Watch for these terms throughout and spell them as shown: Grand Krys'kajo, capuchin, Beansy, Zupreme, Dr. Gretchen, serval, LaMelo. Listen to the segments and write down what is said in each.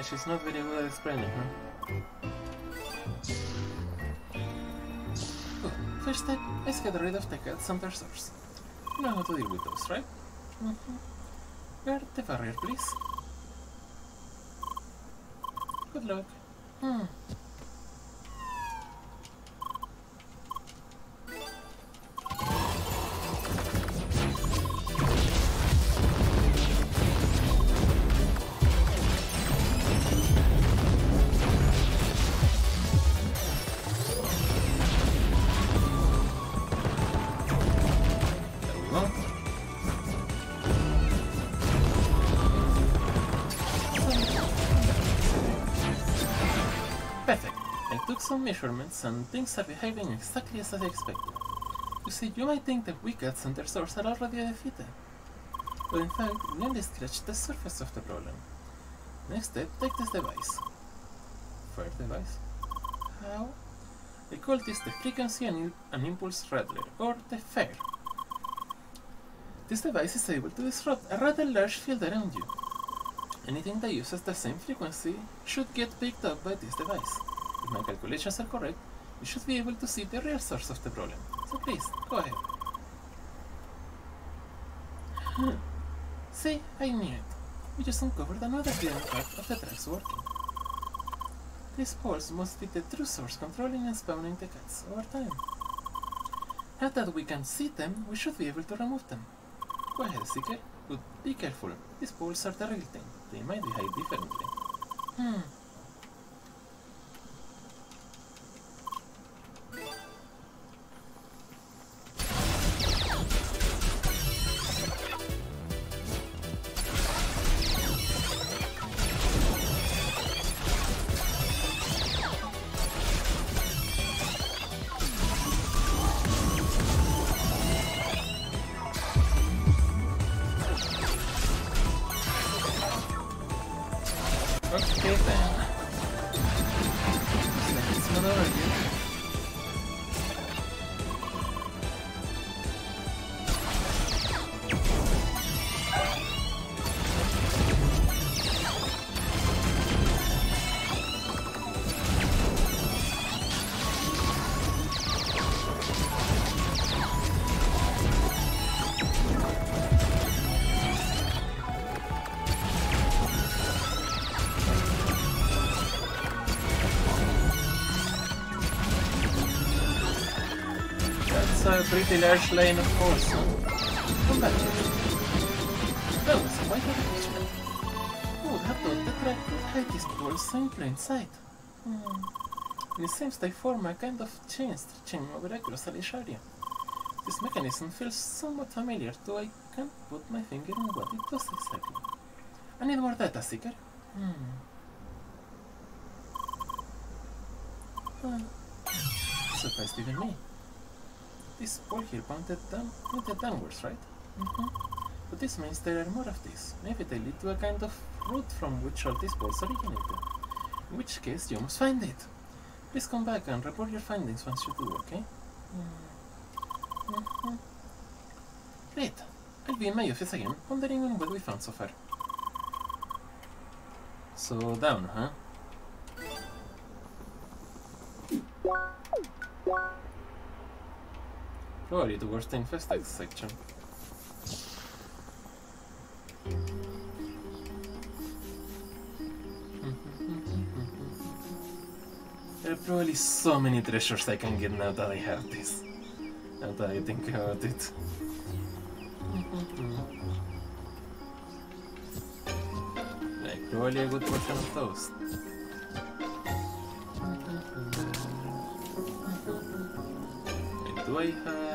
and she's not very good at explaining, huh? First step is get rid of the cats and their sores. You know how to deal with those, right? Mm-hmm. Guard the barrier, please. Good luck. Hmm. Some measurements and things are behaving exactly as I expected. You see, you might think that we cats and their sores are already defeated, but in fact, we only scratched the surface of the problem. Next step, take this device. Fire device? How? They call this the frequency and impulse rattler, or the FAIR. This device is able to disrupt a rather large field around you. Anything that uses the same frequency should get picked up by this device. If my calculations are correct, you should be able to see the real source of the problem. So please, go ahead. See, I knew it. We just uncovered another hidden part of the track's working. These holes must be the true source controlling and spawning the cats over time. Now that we can see them, we should be able to remove them. Go ahead, Seeker. But be careful. These holes are the real thing. They might behave differently. Pretty large lane, of course. Come back. That was quite a picture. Who would have thought the track could hide these balls in plain sight? And it seems they form a kind of chain stretching over across a large area. This mechanism feels somewhat familiar, though I can't put my finger on what it does exactly. I need more data, Seeker. Surprised even me. This ball here pointed downwards, right? But this means there are more of these. Maybe they lead to a kind of root from which all these balls originated. In which case, you must find it. Please come back and report your findings once you do, okay? Great. I'll be in my office again, pondering on what we found so far. So, down, huh? Probably towards the infested section. There are probably so many treasures I can get now that I have this. Now that I think about it. Like, probably a good portion of those. And do I have...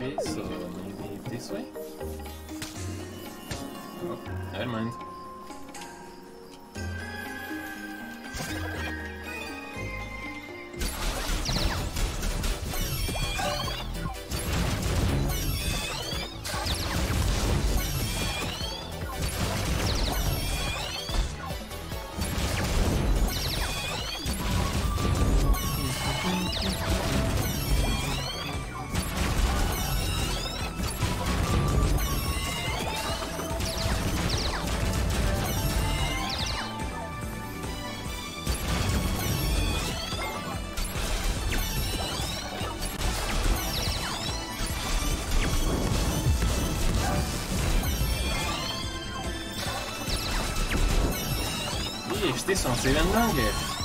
Okay, so maybe this way? Oh, never mind. Oye, este son se ven largas.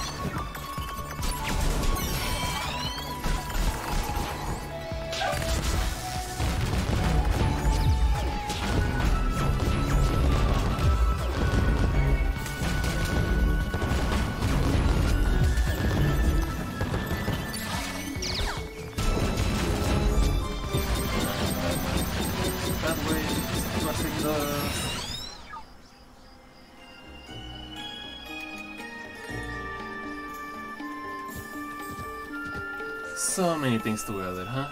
So many things together, huh?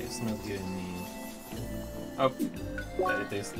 It's not giving me... Oh, there it is.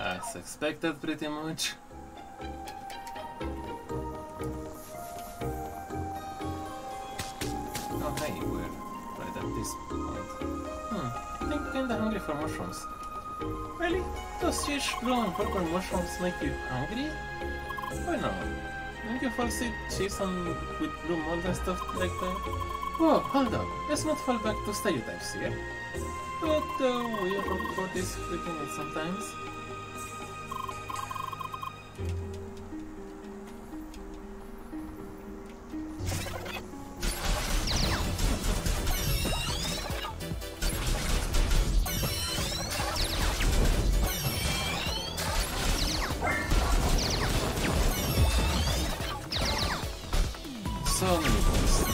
As expected, pretty much. Oh hey, we're right at this point. I think I'm kinda hungry for mushrooms. Really? Those huge glowing purple mushrooms make you hungry? Why not? Don't you fancy chips on with blue mold and stuff like that? Whoa, hold up. Let's not fall back to stereotypes here. But we are about this freaking it sometimes. So many things.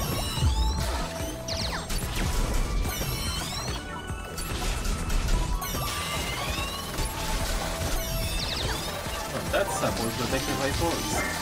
Well, that sap was protected by force.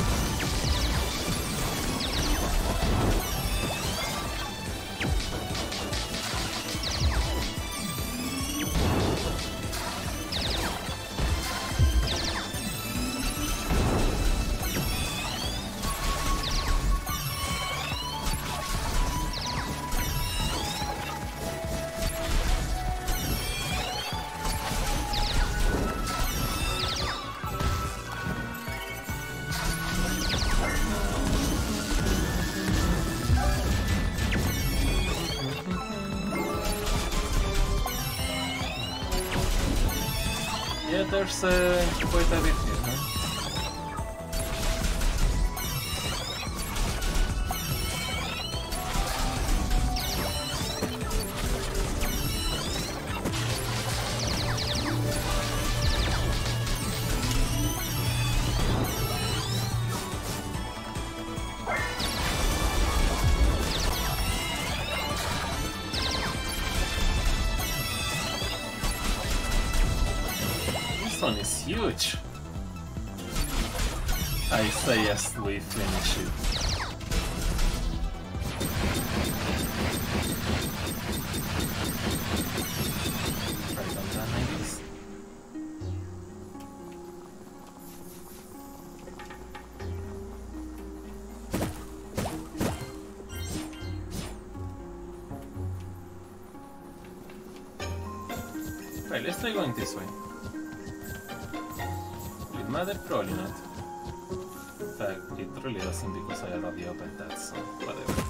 Yeah, there's quite a bit here, This one is huge. I say yes, we finish it. Right on that, I guess. Right, let's try going this way. Mother? Probably not. In fact, it really doesn't because I already opened that, so whatever.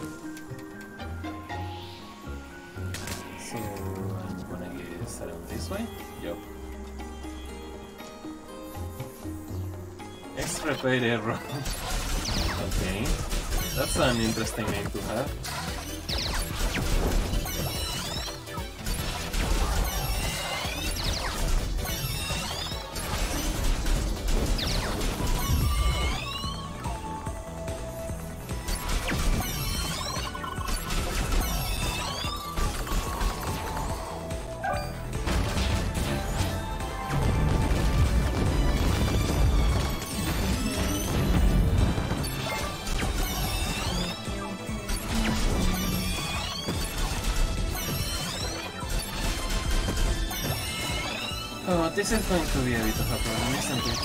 So, I'm gonna guess around this way? Yup. Extra paid error. Okay, that's an interesting name to have. Oh, this is going to be a bit of a problem, isn't it?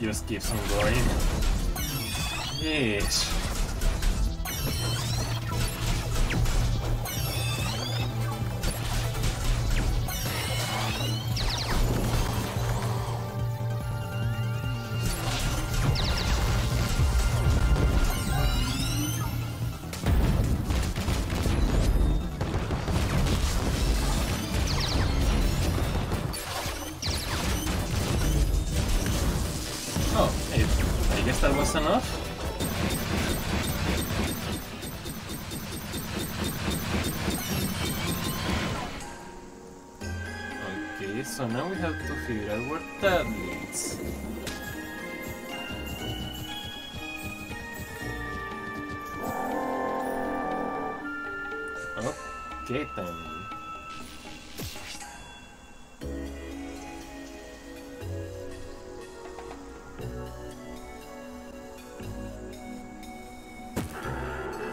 Just keeps on going. Yes. So now we have to figure out where that leads. Okay then.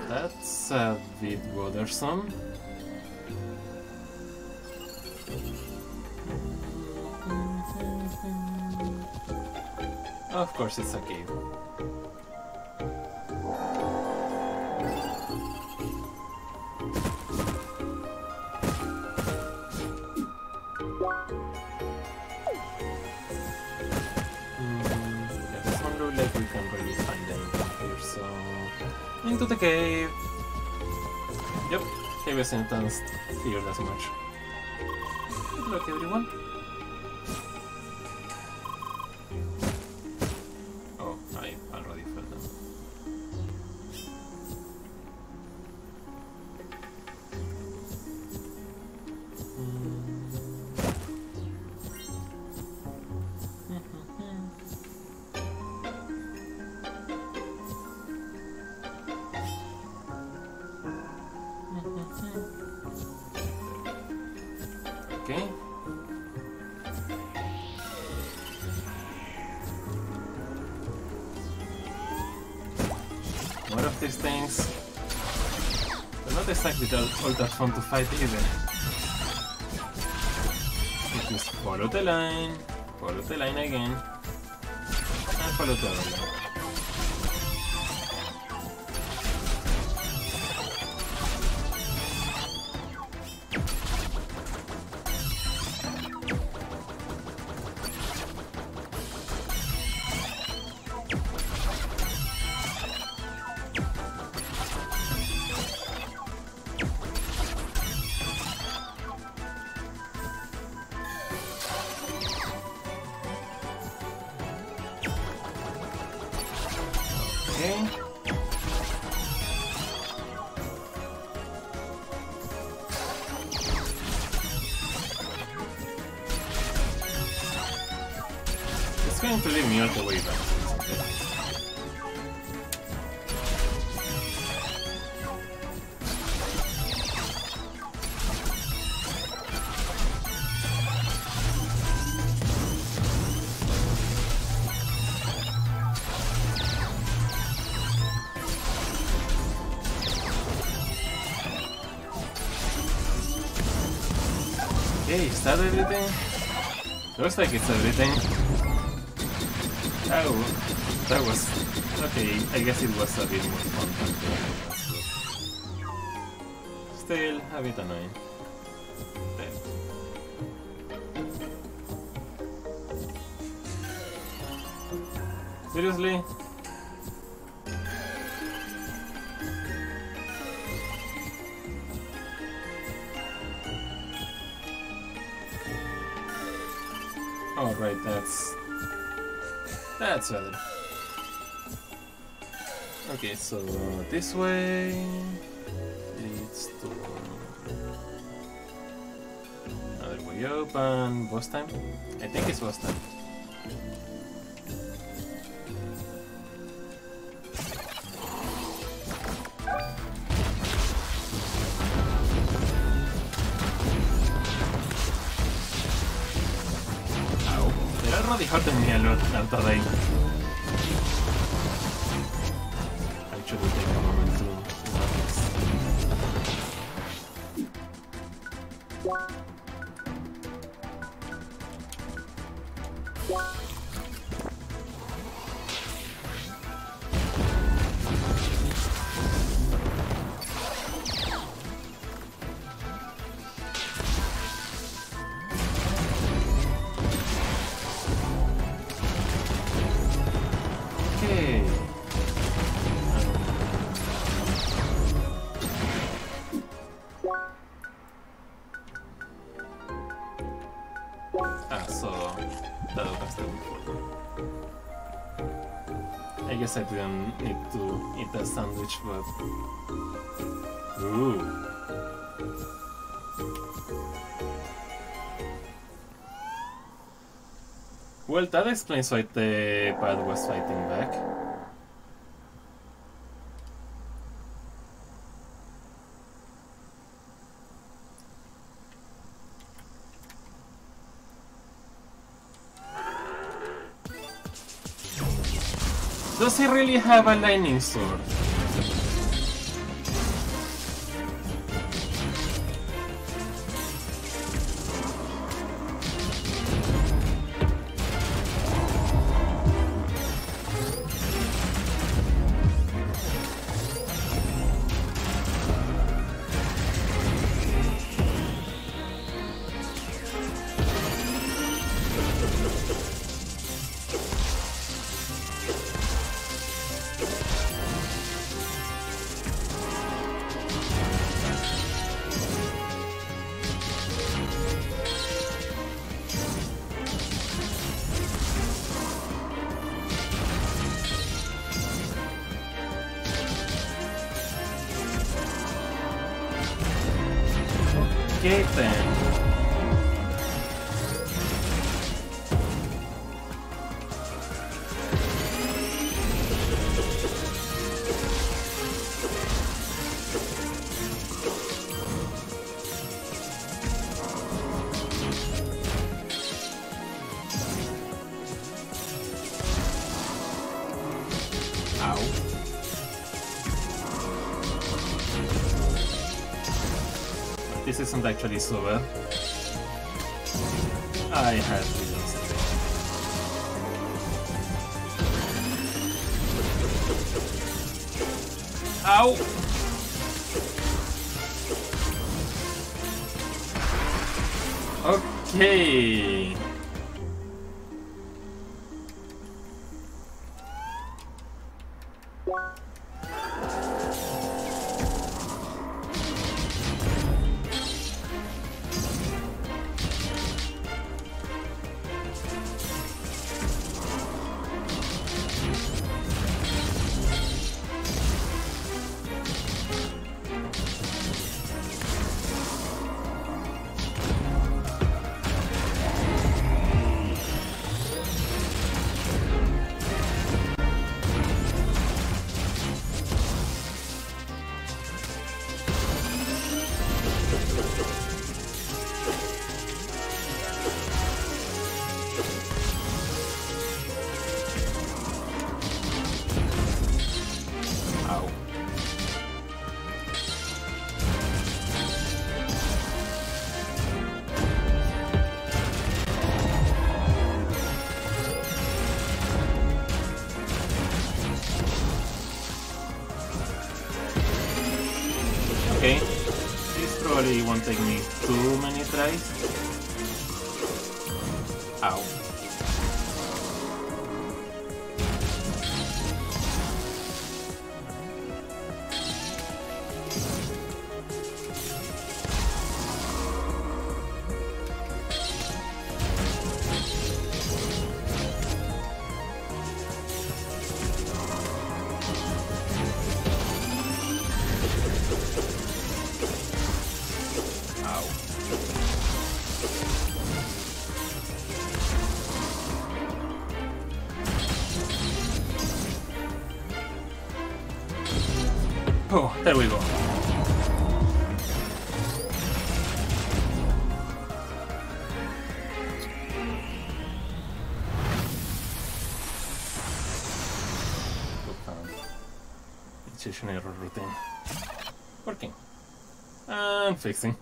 That's a bit bothersome. Of course, it's a cave. There's one road like we can really find anything here, so into the cave. Yep, cave is intense. Feared as much. Good luck, everyone. More of these things. They're not exactly all that fun to fight either. So just follow the line again, and follow the other line. It's going to leave me all the way back. Okay, is that everything? Looks like it's everything. Oh, that was... okay, I guess it was a bit more fun than the last one. Still, a bit annoying. Dead. Seriously? Oh, right, that's valid. Okay, so this way leads to another way up and boss time? I think it's boss time. Hurting me a lot after I actually take a moment to I didn't need to eat a sandwich, but... Ooh! Well, that explains why the pad was fighting back. Does he really have a lightning sword? Isn't actually so bad. I had to just... Ow! Okay. Take me too many tries. Ow. Oh, there we go. Insertion error routine. Working. And fixing.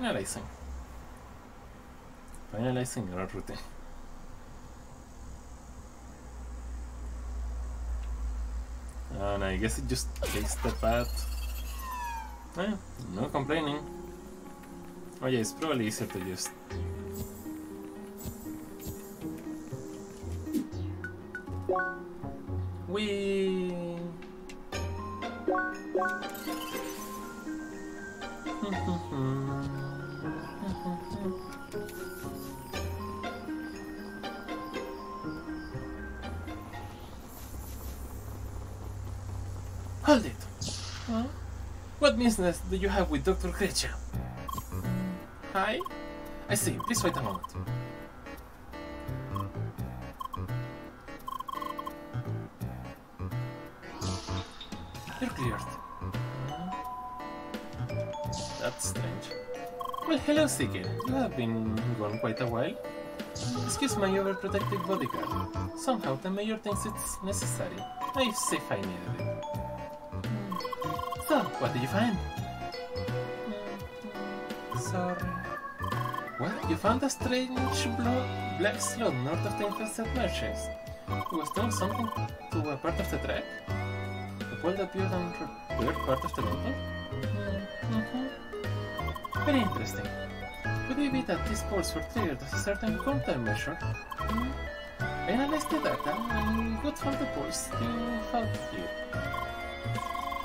Analyzing. Finalizing error routine. And I guess it just takes the path. Eh, no complaining. Oh yeah, it's probably easier to just... Whee! Hold it! Huh? What business do you have with Dr. Gretchen? Hi? I see, please wait a moment. You're cleared. That's strange. Well, hello, Seeker. You have been gone quite a while. Excuse my overprotective bodyguard. Somehow the mayor thinks it's necessary. I was safe I needed it. So, what did you find? Sorry. What? You found a strange black slot north of the infested marshes. It was doing something to a part of the track? The world appeared on a weird part of the mountain? Very interesting. Could it be that these boards were triggered as a certain countermeasure? Analyze the data and what from the boards you have here.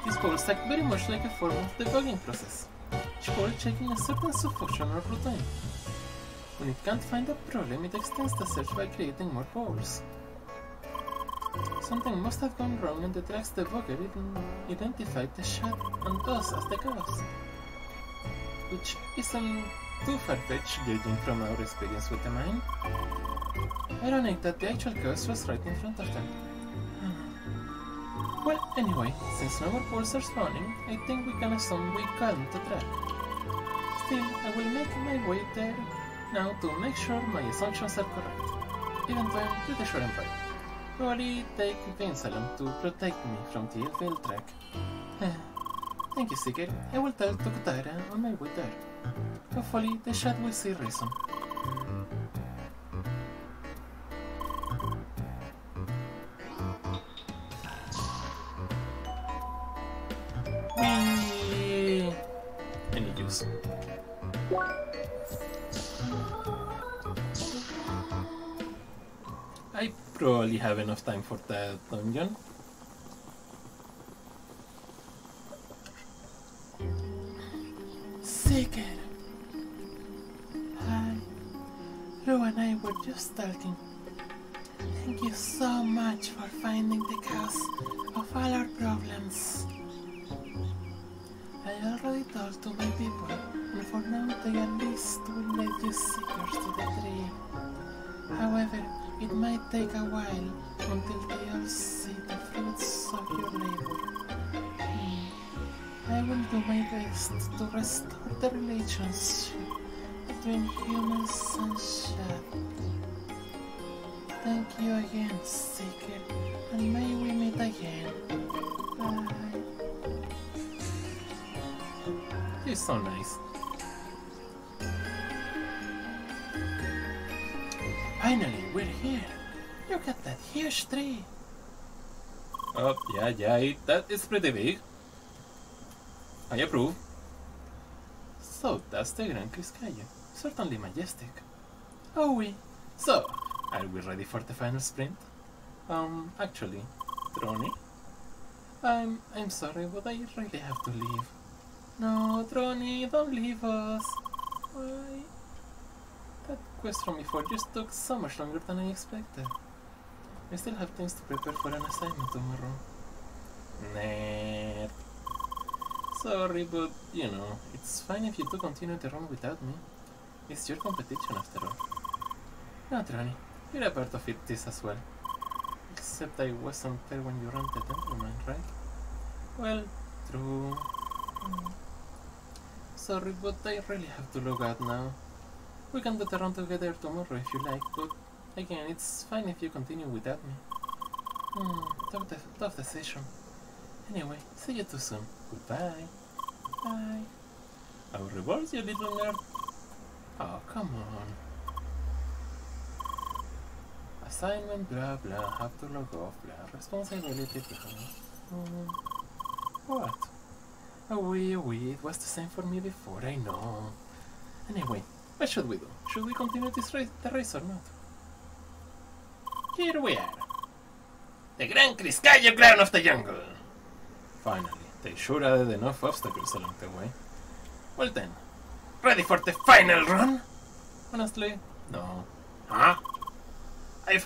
These balls act very much like a form of debugging process, each ball checking a certain subfunction or routine. When it can't find a problem, it extends the search by creating more balls. Something must have gone wrong and the track's debugger identified the shot and us as the cause, which isn't too far-fetched judging from our experience with the mine. Ironic that the actual cause was right in front of them. Well, anyway, since no more balls are spawning, I think we can assume we calmed the track. Still, I will make my way there now to make sure my assumptions are correct, even though I'm pretty sure I'm right. Probably take Vince along to protect me from the Elfville track. Thank you, Seeker. I will tell Tokutara on my way there. Hopefully, the chat will see reason. I probably have enough time for that dungeon. Seeker! Hi. Lou and I were just talking. Thank you so much for finding the cause of all our problems. I already told to my people, and for now they at least will let you seekers to the tree. However, it might take a while until they all see the fruits of your labor. I will do my best to restore the relationship between humans and shad. Thank you again, Seeker, and may we meet again. Bye. You're so nice. Finally, we're here. Look at that huge tree. Oh, yeah, that is pretty big. I approve. So, that's the Grand Krys'kajo. Certainly majestic. Oh, we. So, are we ready for the final sprint? Actually, Tronny? I'm sorry, but I really have to leave. No, Tronny, don't leave us. Why? That quest from before just took so much longer than I expected. I still have things to prepare for an assignment tomorrow. Nerd. Sorry, but, you know, it's fine if you two continue the run without me. It's your competition after all. No, Tronny, you're a part of it this as well. Except I wasn't there when you ran the temperament, right? Well, true. Sorry, but I really have to look at now. We can do the run together tomorrow if you like, but again, it's fine if you continue without me. Tough decision. Anyway, see you too soon. Goodbye. Bye. I'll reward you, little nerd. Oh, come on. Assignment, blah blah, have to log off, blah, responsibility, blah. What? Oh, it was the same for me before, I know. Anyway, what should we do? Should we continue this race or not? Here we are. The Grand Krys'kajo Clan of the Jungle! Finally, they sure added enough obstacles along the way. Well then, ready for the final run? Honestly, no. Huh? I've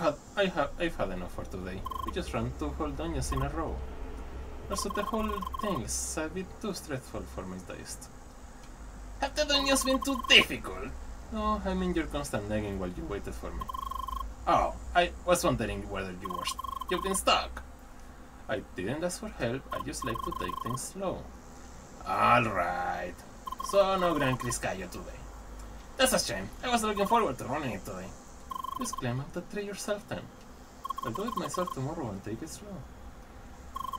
had enough for today. We just ran 2 whole dungeons in a row. Also, the whole thing is a bit too stressful for my taste. Have the dungeons been too difficult? No, I mean your constant nagging while you waited for me. Oh, I was wondering whether you've been stuck. I didn't ask for help, I just like to take things slow. Alright. So no Grand Krys'kajo today. That's a shame, I was looking forward to running it today. Just climb up the tree yourself then. I'll do it myself tomorrow and take it slow.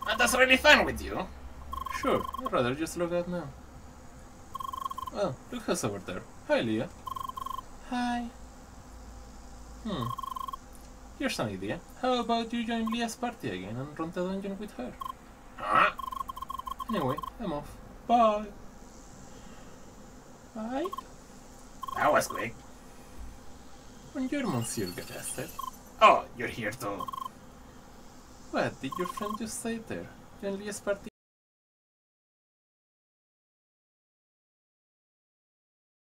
And that's really fun with you? Sure, I'd rather just look out now. Oh, look who's over there. Hi, Leah. Hi. Here's an idea. How about you join Leah's party again and run the dungeon with her? Huh? Anyway, I'm off. Bye. Bye? That was quick. And your monsieur got arrested. Oh, you're here too. What did your friend just say there? Join Leah's party